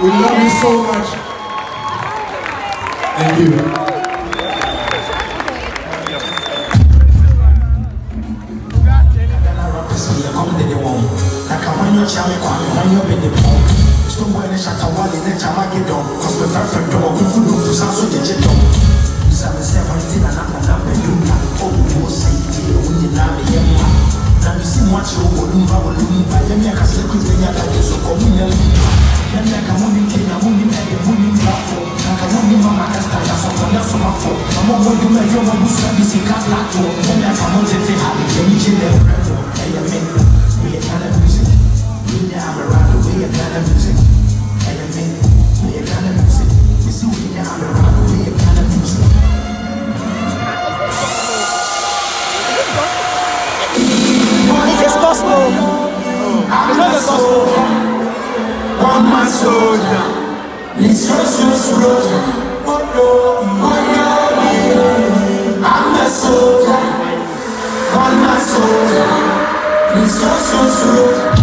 We love you so much. Thank you. I'm a soldier. It's so, so, so.